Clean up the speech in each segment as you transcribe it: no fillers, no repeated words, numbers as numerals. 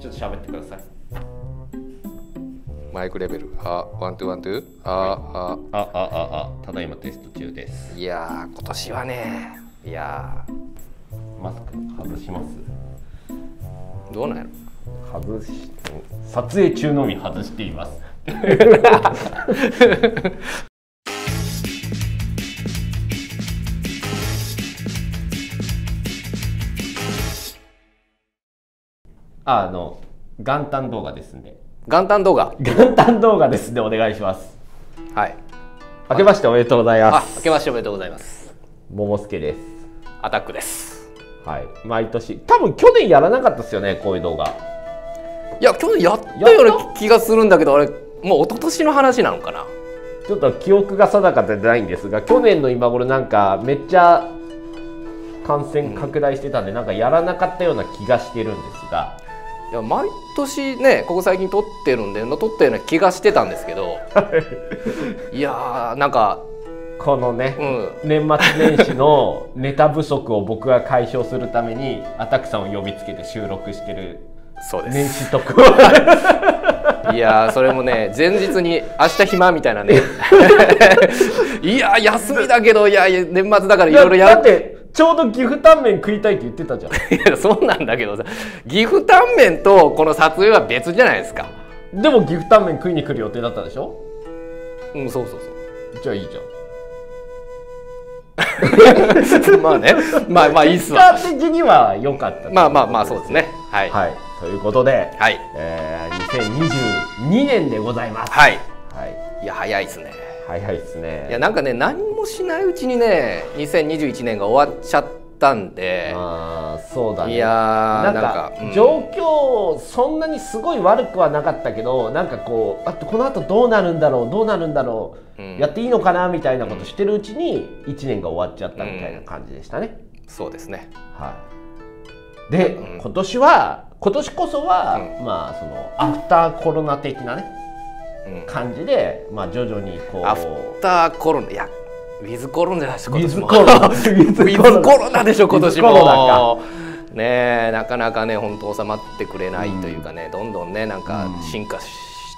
ちょっと喋ってください。マイクレベル、ワントゥーワントゥー、ただいまテスト中です。いやー、今年はね、いやー、マスク外します。どうなんやろ。外し、撮影中のみ外しています。元旦動画ですんで。元旦動画。元旦動画ですんでお願いします。はい。明けましておめでとうございます。明けましておめでとうございます。ももすけです。アタックです。はい。毎年、多分去年やらなかったですよね、こういう動画。いや、去年やったような気がするんだけど、あれ、もう一昨年の話なのかな。ちょっと記憶が定かでないんですが、去年の今頃なんかめっちゃ感染拡大してたんで、なんかやらなかったような気がしてるんですが。いや毎年ねここ最近撮ってるんで撮ったような気がしてたんですけどいやーなんかこのね、うん、年末年始のネタ不足を僕が解消するためにアタックさんを呼びつけて収録してる年始特報いやーそれもね前日に「明日暇」みたいなねいやー休みだけどいや年末だからいろいろやって。ちょうど岐阜タンメン食いたいって言ってたじゃん。いやそうなんだけどさ、岐阜タンメンとこの撮影は別じゃないですか。でも岐阜タンメン食いに来る予定だったでしょ。うんそうそうそう。じゃあいいじゃん。まあね、まあまあいいっすわ。結果的には良かった。まあまあまあそうですね。はい、はい、ということで、はい、2022年でございます。はいはい。いや早いですね。早いですね。いやなんかね何もしないうちにね2021年が終わっちゃったんで。ああそうだね。いやなんか状況そんなにすごい悪くはなかったけど、なんかこうあとこの後どうなるんだろうどうなるんだろう、うん、やっていいのかなみたいなことしてるうちに1年が終わっちゃったみたいな感じでしたね。うん、そうですね。はい。で、うん、今年こそは、うん、まあそのアフターコロナ的なね。感じで、まあ徐々にこうアフターコロナいやウィズコロナじゃないですか。ウィズコロナウィズコロナでしょ今年もね。なかなかね本当収まってくれないというかね、うん、どんどんねなんか進化し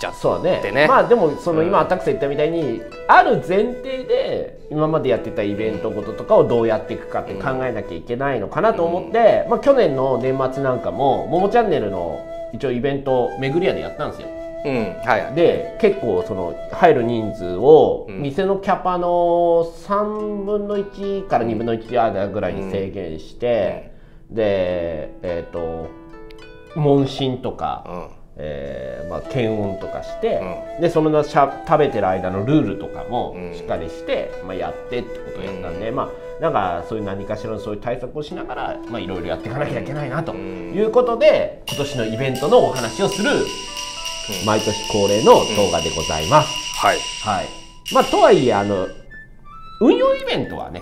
ちゃってね。まあでもその今アタックさん言ったみたいに、うん、ある前提で今までやってたイベントごととかをどうやっていくかって考えなきゃいけないのかなと思って、うん、まあ去年の年末なんかもももチャンネルの一応イベントめぐり屋でやったんですよ。うんはい、で結構その入る人数を店のキャパの3分の1から2分の1ぐらいに制限して、うん、で問診とか、うんまあ、検温とかして、うん、でその食べてる間のルールとかもしっかりして、うんまあ、やってってことをやったんで、うん、まあなんかそういう何かしらのそういう対策をしながらいろいろやっていかなきゃいけないなということで、うん、今年のイベントのお話をする。毎年恒例の動画でございます。はい。はい。まあとはいえ運用イベントはね、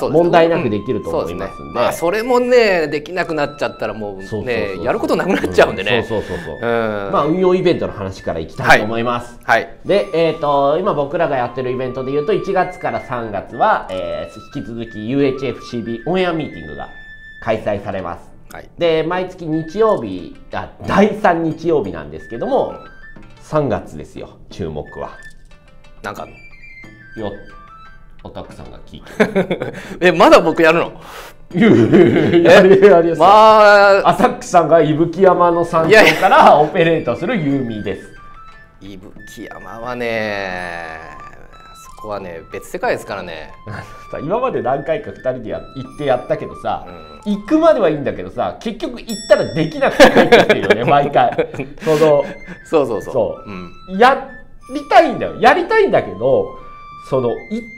問題なくできると思いますんで。まあそれもねできなくなっちゃったらもうねやることなくなっちゃうんでね。そうそうそうそう。まあ運用イベントの話からいきたいと思います。はい。で今僕らがやってるイベントでいうと1月から3月は引き続き UHFCB オンエアミーティングが開催されます。はい、で毎月日曜日第3日曜日なんですけども、3月ですよ注目は。なんかよアタックさんが聞いてまだ僕やるのまあアタックさんが伊吹山の山頂からオペレートするユーミです。伊吹山はねここはね別世界ですからね。今まで何回か2人で行ってやったけどさ、うん、行くまではいいんだけどさ結局行ったらできなくて帰ってきてるよね毎回そう、うん、やりたいんだよやりたいんだけど行っ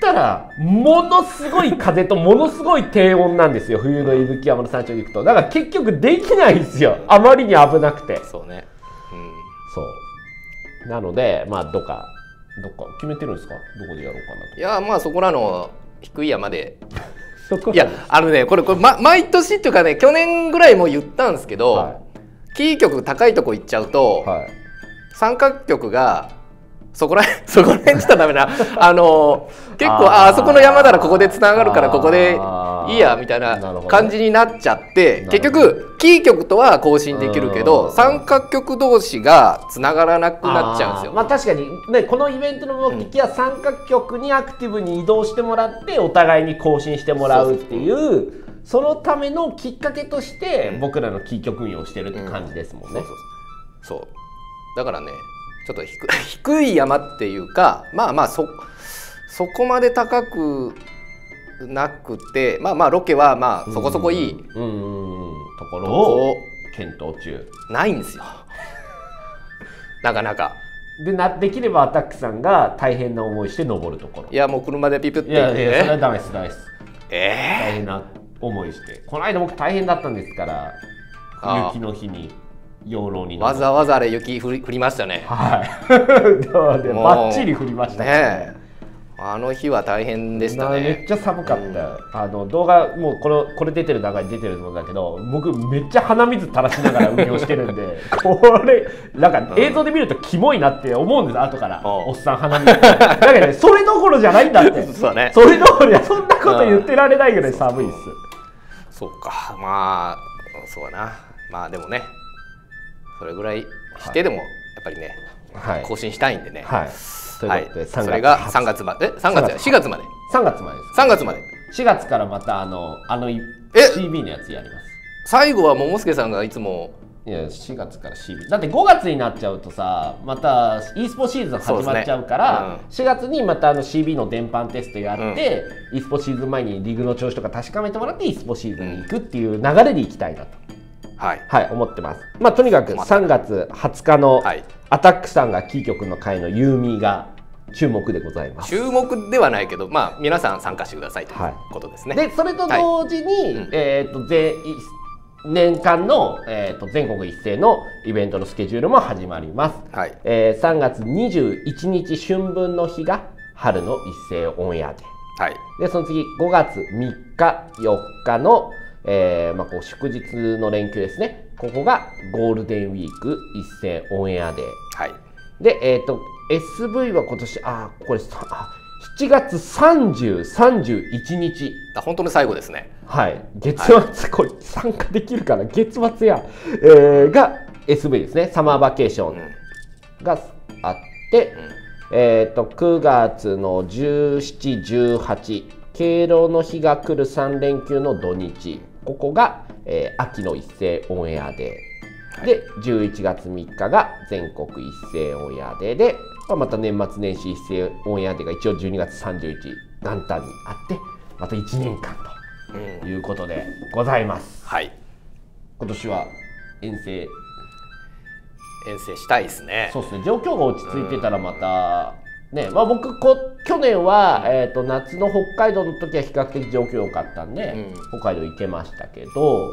たらものすごい風とものすごい低温なんですよ冬の伊吹山の山頂に行くと。だから結局できないんですよあまりに危なくて。そうね、うん、そうなのでまあどっか決めてるんですかどこでやろうかなと。いやまあそこらの低い山でいやねこれ、毎年っていうかね去年ぐらいも言ったんですけど、はい、キー局高いとこ行っちゃうと、はい、三角局がそこら辺しちゃダメな結構あそこの山ならここでつながるからここでいいやみたいな感じになっちゃって、結局キー局とは更新できるけど三角局同士がつながらなくなっちゃうんですよ。まあ確かにね、このイベントの目的は三角局にアクティブに移動してもらってお互いに更新してもらうっていう、そのためのきっかけとして僕らのキー局運用をしてるって感じですもんね。そうだからね、ちょっと低い山っていうか、まあまあ そこまで高くなくて、まあまあロケはまあそこそこいいところを検討中ないんですよなかなか。できればアタックさんが大変な思いして登るところ、いやもう車でピピって言って、ね、いやそれはダメですダメです、大変な思いして、この間僕大変だったんですから、雪の日に。養老にわざわざあれ雪降りましたね。はいバッチリ降りましたね。あの日は大変でしたね。めっちゃ寒かった、うん、動画もうこれ出てる中に出てるんだけど、僕めっちゃ鼻水垂らしながら運用してるんでこれなんか映像で見るとキモいなって思うんです、後から、うん、おっさん鼻水だけど、ね、それどころじゃないんだってそう、ね、それどころじゃそんなこと言ってられないぐらい寒いです、うん、そうかまあそうだな。まあでもねそれぐらいしてでもやっぱりね、はい、更新したいんでね、はい、ということでそれが3月まで4月まで4月からまたCB のやつやります。最後は桃介さんがいつもいや4月から CB だって5月になっちゃうとさ、また e スポシーズン始まっちゃうからう、ねうん、4月にまたCB の伝播テストやって、うん、e スポシーズン前にリグの調子とか確かめてもらって e スポシーズンに行くっていう流れでいきたいなと。はい、思ってます。まあとにかく3月20日のアタックさんがキー局の会のユーミーが注目でございます。注目ではないけど、まあ皆さん参加してくださいということですね。はい、でそれと同時に、はい、年間の、全国一斉のイベントのスケジュールも始まります。はい、3月21日春分の日が春の一斉オンエアで、はい、でその次5月3日4日のまあこう祝日の連休ですね、ここがゴールデンウィーク一斉オンエアで、はい、で、SV は今年これ7月30、31日本当の最後ですね。はい月末、はい、これ参加できるかな月末や、が SV ですね、サマーバケーションがあって、うん、9月の17、18敬老の日が来る3連休の土日、ここが、秋の一斉オンエアデー、はい、で11月3日が全国一斉オンエアデーで、まあ、また年末年始一斉オンエアデーが一応12月31日元旦にあって、また1年間ということでございます、はい、今年は遠征したいですね。そうですね、状況が落ち着いてたらまたね、まあ、僕去年は、夏の北海道の時は比較的状況良かったんで、うん、北海道行けましたけど、うん、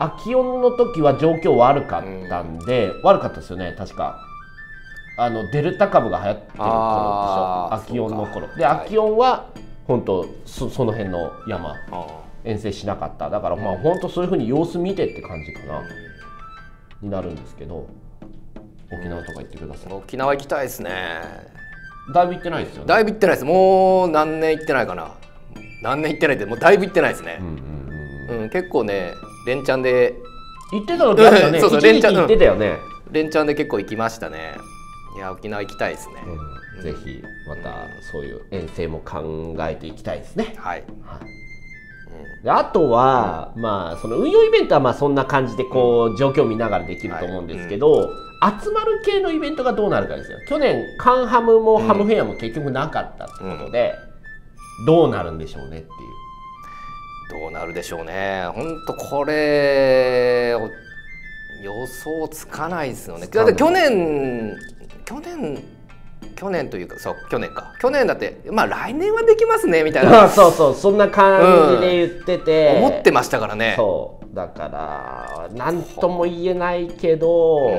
秋音の時は状況悪かったんで、うん、悪かったですよね確か。デルタ株が流行ってる頃でしょ、秋音の頃で、はい、秋音は本当その辺の山遠征しなかった。だからまあ本当そういうふうに様子見てって感じかな、になるんですけど、沖縄とか行ってください。沖縄行きたいですね。だいぶ行ってないですよね。だいぶ行ってないです。もう何年行ってないかな。何年行ってないってもうだいぶ行ってないですね。結構ね連チャンで行ってたのだよね。そうそう連チャン行ってたよね。連チャンで結構行きましたね。いや沖縄行きたいですね。ぜひまたそういう遠征も考えていきたいですね。はい。あとはまあその運用イベントはまあそんな感じでこう状況を見ながらできると思うんですけど。集まる系のイベントがどうなるかですよ。去年カンハムもハムフェアも結局なかったってことで、うん、どうなるんでしょうねっていう。どうなるでしょうね。本当これ予想つかないですよね。だって去年というか、そう去年か、去年だってまあ来年はできますねみたいなそうそうそんな感じで言ってて、うん、思ってましたからね。そうだから何とも言えないけど。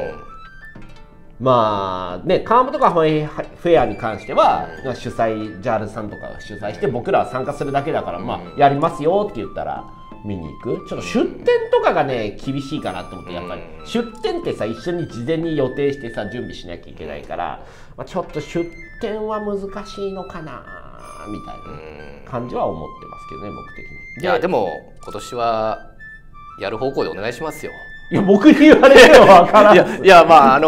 まあね、カンハムとかフェアに関しては、うん、主催ジャールさんとかが主催して僕らは参加するだけだから、まあ、やりますよって言ったら見に行く。ちょっと出店とかがね厳しいかなと思って、やっぱり出店ってさ一緒に事前に予定してさ準備しなきゃいけないから、まあ、ちょっと出店は難しいのかなみたいな感じは思ってますけどね、僕的に。いやでも今年はやる方向でお願いしますよ。いや僕に言われても分からんいやまあ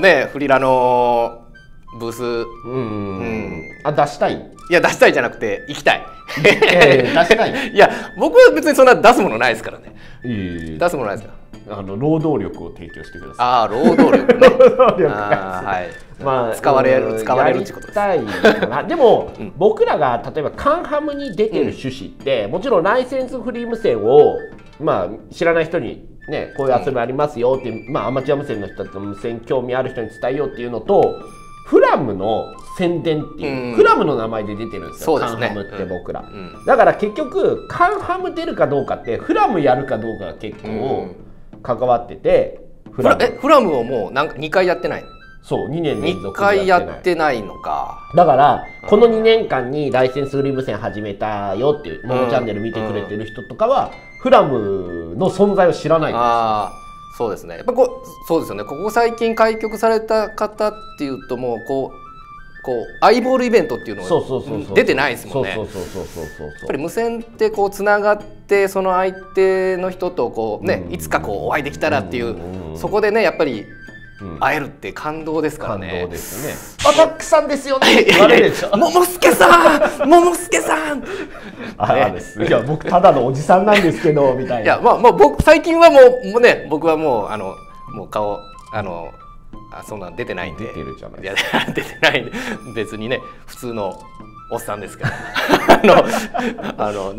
ねフリラのブースあ出したい。いや出したいじゃなくて行きたい。出したい。いや僕は別にそんな出すものないですからね。出すものないですから。労働力を提供してください。ああ労働力ね。はい。まあ使われるってことです。やりたいかな。でも僕らが例えばカンハムに出てる趣旨ってもちろんライセンスフリー無線をまあ知らない人に。ね、こういう遊びありますよって、まあ、アマチュア無線の人たちの無線興味ある人に伝えようっていうのとフラムの宣伝っていう、フラムの名前で出てるんですよ、カンハムって僕ら、だから結局カンハム出るかどうかってフラムやるかどうかが結構関わってて、フラムをもうなんか2回やってない、そう2年連続でやってないのか。だからこの2年間にライセンスフリー無線始めたよっていうモノチャンネル見てくれてる人とかはフラムの存在を知らないんですよ。あー、そうですね。やっぱそうですよね。ここ最近開局された方っていうともうこうアイボールイベントっていうのが出てないですもんね。やっぱり無線ってこうつながってその相手の人とこうねいつかこうお会いできたらっていうそこでねやっぱり。会えるって感動ですからね。感動ですね。アタックさんですよね。ももすけさん、ももすけさん。ああです。いや僕ただのおじさんなんですけどみたいな。いやまあ僕最近はもうね僕はもうもう顔そんなん出てないんで。出てるじゃない。いや出てないんで別にね普通のおっさんですから。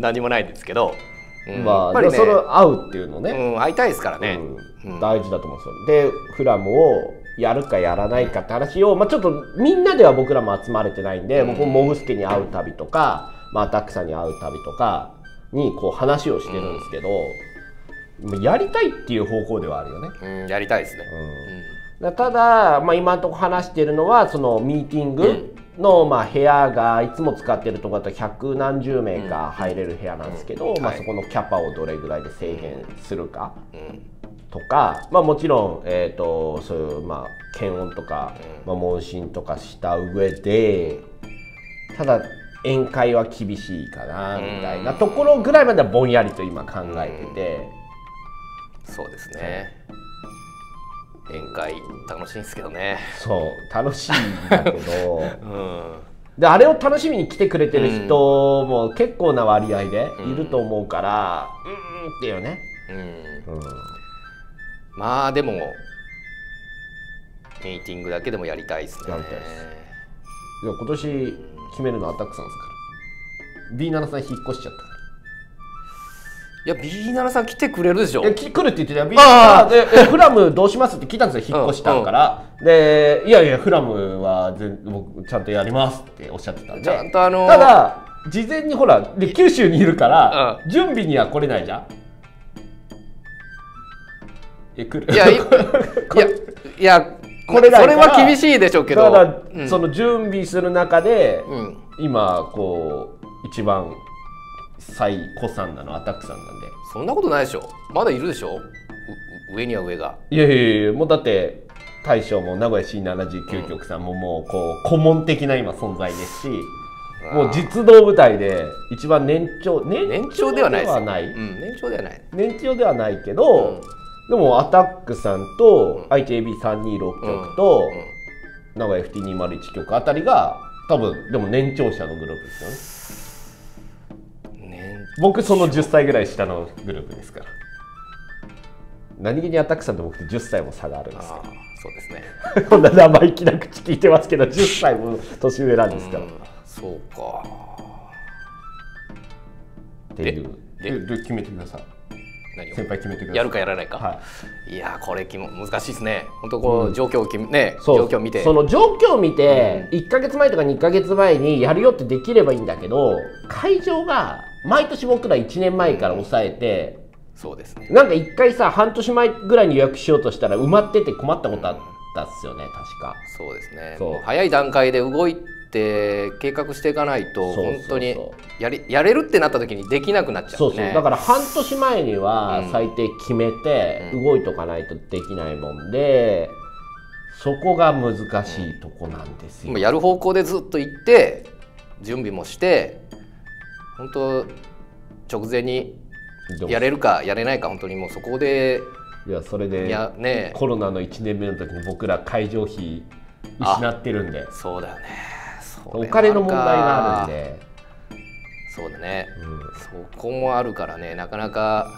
何もないですけど。まあその会うっていうのね。会いたいですからね。大事だと思うんですよ。でフラムをやるかやらないかって話を、まあ、ちょっとみんなでは僕らも集まれてないんで、僕もモグスケに会う旅とか、まあ、アタックさんに会う旅とかにこう話をしてるんですけど、やりたいっていう方向ではあるよね。やりたいですね。ただ、まあ、今のところ話してるのはそのミーティングのまあ部屋がいつも使ってるところだと百何十名か入れる部屋なんですけど、まあ、そこのキャパをどれぐらいで制限するか。とか、まあ、もちろん、そういう、まあ、検温とか、まあ、問診とかした上でただ宴会は厳しいかなみたいなところぐらいまではぼんやりと今考えてて、そうですね、宴会楽しいんですけどね。そう楽しいんだけど、であれを楽しみに来てくれてる人も結構な割合でいると思うからっていうね。まあでもミーティングだけでもやりたいですね。いや今年決めるのアタックさんですから。 B7 さん引っ越しちゃった。いや B7 さん来てくれるでしょ。いや来るって言ってたよ B7 さん。フラムどうしますって来たんですよ、引っ越したから、でいやいやフラムは僕ちゃんとやりますっておっしゃってたんで、ただ事前にほらで九州にいるから、準備には来れないじゃん。いやこれは厳しいでしょうけど、だからその準備する中で今こう一番最古参なのアタックさんなんで。そんなことないでしょ、まだいるでしょ上には上が。いやいやいやもうだって大将も名古屋 C79 局さんももうこう顧問的な今存在ですし、もう実動部隊で一番年長ではない、年長ではないけど。でもアタックさんと愛知 AB326 局と名古屋 FT201 局あたりが多分でも年長者のグループですよね。僕その10歳ぐらい下のグループですから。何気にアタックさんと僕って10歳も差があるんですけど。そうですね。こんな生意気な口聞いてますけど10歳も年上なんですから。そうか。っていう。で決めてください。先輩決めてください。やるかやらないか。はい、いやこれ難しいですね。本当こう状況をね、状況を見て1ヶ月前とか2ヶ月前にやるよってできればいいんだけど、会場が毎年僕ら1年前から抑えて、そうですね。なんか1回さ半年前ぐらいに予約しようとしたら埋まってて困ったことあったっすよね、確か。そうですね。もう早い段階で動いって計画していかないと本当にやれるってなった時にできなくなっちゃう、ね、そうそう、だから半年前には最低決めて動いとかないとできないもんで、そこが難しいとこなんですよ。今やる方向でずっと行って準備もして本当直前にやれるかやれないか本当にもうそこで。いやそれでね、コロナの1年目の時に僕ら会場費失ってるんで、そうだよね、お金の問題があるんで、そうだね、うん、そこもあるからね、なかなか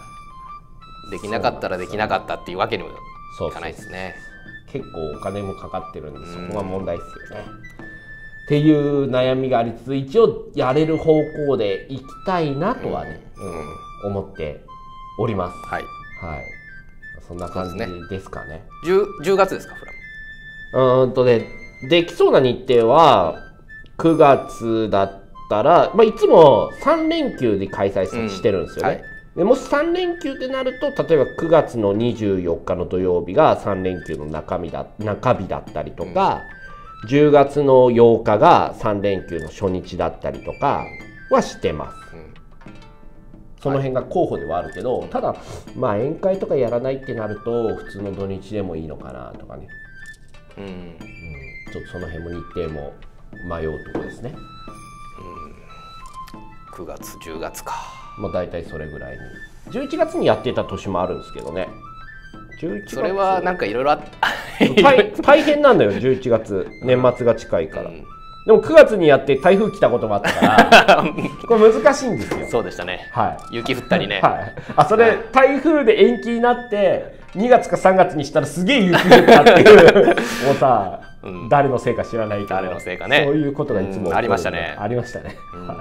できなかったらできなかったっていうわけにもいかないですね。結構お金もかかってるんで、そこが問題ですよね、うん、っていう悩みがありつつ、一応やれる方向でいきたいなとはね、うん、思っております。はい、はい、そんな感じですかね。10月ですか、フラム。できそうな日程は9月だったら、まあ、いつも3連休で開催してるんですよね。はい、でもし3連休ってなると、例えば9月の24日の土曜日が3連休の中日だったりとか、うん、10月の8日が3連休の初日だったりとかはしてます。うん、その辺が候補ではあるけど、ただ、まあ、宴会とかやらないってなると普通の土日でもいいのかなとかね、うん、うん、ちょっとその辺も日程も迷うところですね、うん、9月10月か、まあ大体それぐらいに11月にやってた年もあるんですけどね。11月、それはなんかいろいろ大変なんだよ、11月、年末が近いから、うん、でも9月にやって台風来たこともあったからこれ難しいんですよ。そうでしたね、はい、雪降ったりね、はい、あ、それ台風で延期になって2月か3月にしたらすげえ雪降ったっていうもうさ、うん、誰のせいか知らないけど、誰のせいかね、そういうことがいつも、うん、ありましたね、ありましたね、本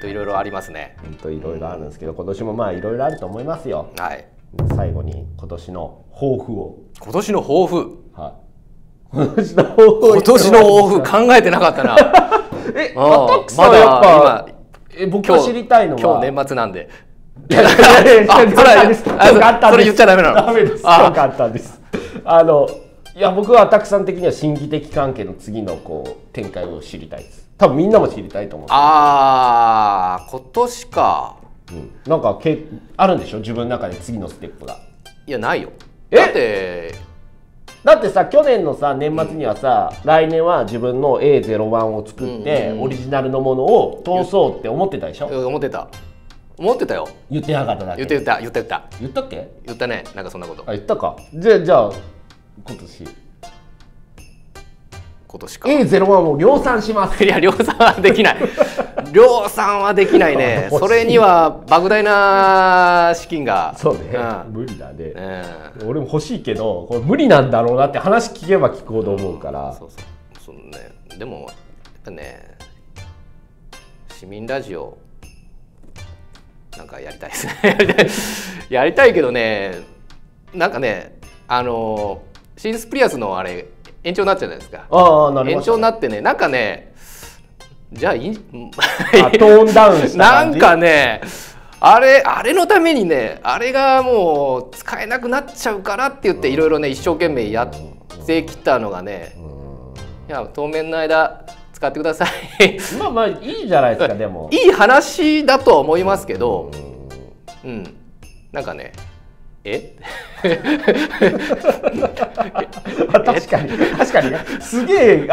当いろいろありますね、本当いろいろあるんですけど、今年もまあいろいろあると思いますよ。はい、最後に今年の抱負を、今年の抱負、はい、今年の抱負考えてなかったな。え、私はやっぱ僕が知りたいのは、今日年末なんで。それ言っちゃダメなの。ダメです。よかったです。いや、僕は私さん的には心理的関係の次のこう展開を知りたいです。多分みんなも知りたいと思う。ああ、今年か。うん、なんかあるんでしょ、自分の中で次のステップが。いや、ないよ。だって。だってさ、去年のさ年末にはさ、うん、来年は自分の A01 を作って、うん、オリジナルのものを通そうって思ってたでしょ。思ってたよ。言ってなかっただけ。言ったっけ。言ったね、なんかそんなこと。あ、言ったか。じゃあ今年か A01 を量産します。いや、量産はできない。量産はできないね。それには莫大な資金が、そうね、無理だね。俺も欲しいけど、これ無理なんだろうなって話聞けば聞くほど思うから。そうそうね。でもね、市民ラジオなんかやりたいですね。やりたいけどね、なんかね、シンスプリアスのあれ延長になっちゃうじゃないですか。延長になってね、なんかね、じゃあトーンダウンした感じ。なんかね、あれのためにね、あれがもう使えなくなっちゃうからって言って、いろいろね一生懸命やってきたのがね、いや当面の間使ってください。まあまあいいじゃないですか。でもいい話だとは思いますけど、うん、なんかね、確かにすげえ、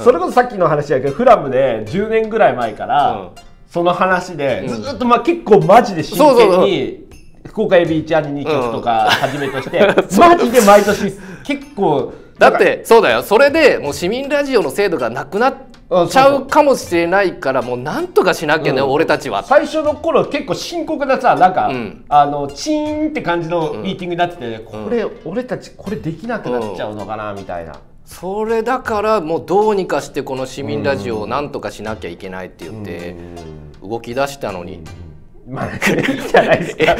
それこそさっきの話やけど、フラムで10年ぐらい前からその話でずっと、まあ結構マジで真剣に福岡エビ1アニ2曲とかはじめとして、マジで毎年結構。だってそうだよ、それでもう市民ラジオの制度がなくなってちゃうかもしれないから、もうなんとかしなきゃね、俺たちは。最初の頃結構深刻なさ、なんかチーンって感じのミーティングになってて、これ俺たちこれできなくなっちゃうのかなみたいな。それだからもうどうにかしてこの市民ラジオをなんとかしなきゃいけないって言って動き出したのに、まあいいじゃないですか。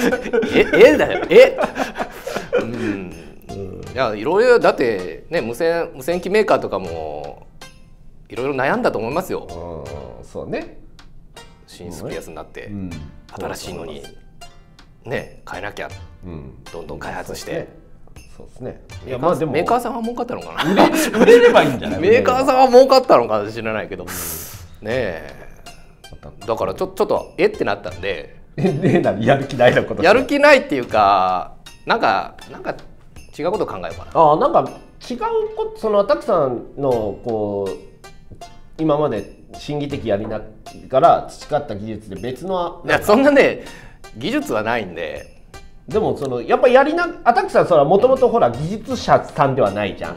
いや、いろいろだってね、無線機メーカーとかもいろいろ悩んだと思いますよ。そうね。シンスプリアスになって新しいのにね、変えなきゃ、どんどん開発して、そうですね。いやまあでもメーカーさんは儲かったのかな。売れればいいんじゃない。メーカーさんは儲かったのか知らないけどねえ。だからちょっとってなったんで。やる気ないなこと。やる気ないっていうかなんか違うこと考えようかな。ああなんか違うそのアタックさんのこう今まで心理的やりながら培った技術で別の。いやそんなね技術はないんで。でもそのやっぱやりなアタックさんそれはもともとほら技術者さんではないじゃん。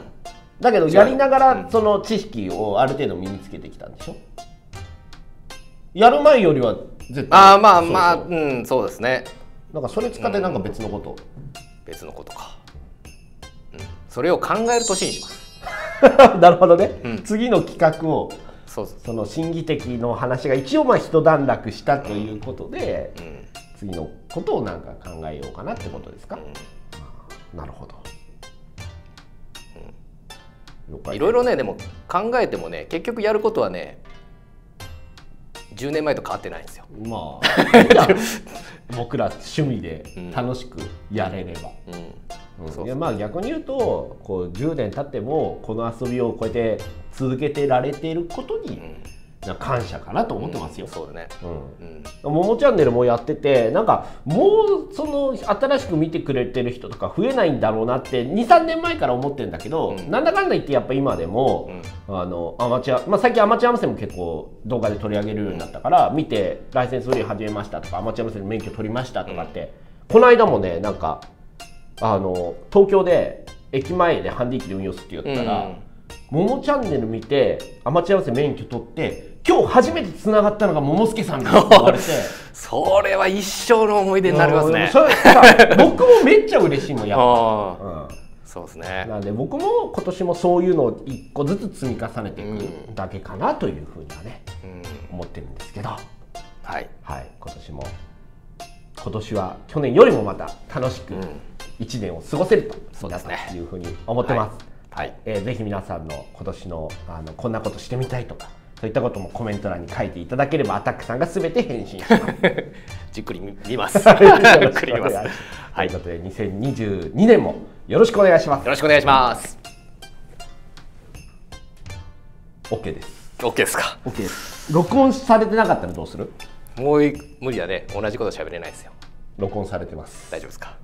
だけどやりながらその知識をある程度身につけてきたんでしょ。やる前よりは絶対。ああまあまあうんそうですね。なんかそれ使ってなんか別のこと、うん、別のことか、うん、それを考える年にします。なるほどね、うん、次の企画をその心理的の話が一応まあ一段落したということで、うんうん、次のことをなんか考えようかなってことですか、うん、なるほど、うん、いろいろねでも考えてもね結局やることはね10年前と変わってないんですよ。まあ僕ら趣味で楽しくやれれば、まあ逆に言うとこう10年経ってもこの遊びをこうやって続けてられていることに感謝かなと思ってますよ。ももチャンネルもやっててなんかもうその新しく見てくれてる人とか増えないんだろうなって23年前から思ってるんだけど、うん、なんだかんだ言ってやっぱ今でも、うん、アマチュア、まあ、最近アマチュア無線も結構動画で取り上げるようになったから、うん、見てライセンス売り始めましたとかアマチュア無線の免許取りましたとかって、うん、この間もねなんか東京で駅前でハンディ機で運用するって言ったら。うんももチャンネル見てアマチュア無線免許取って今日初めてつながったのがももすけさんだって言われてそれは一生の思い出になりますね。僕もめっちゃ嬉しいもんやっぱ、うん、そうですね。なんで僕も今年もそういうのを一個ずつ積み重ねていくだけかなというふうにはね、うん、思ってるんですけど、はい、はい、今年は去年よりもまた楽しく1年を過ごせると、うん、そうですねというふうに思ってます。はいはい、ぜひ皆さんの今年のこんなことしてみたいとかそういったこともコメント欄に書いていただければアタックさんがすべて返信します。じっくり見ます。じっくり見ます。はい、ということで2022年もよろしくお願いします。よろしくお願いします。OK です。OK ですか。OK です。録音されてなかったらどうする？もう無理だね。同じこと喋れないですよ。録音されてます。大丈夫ですか？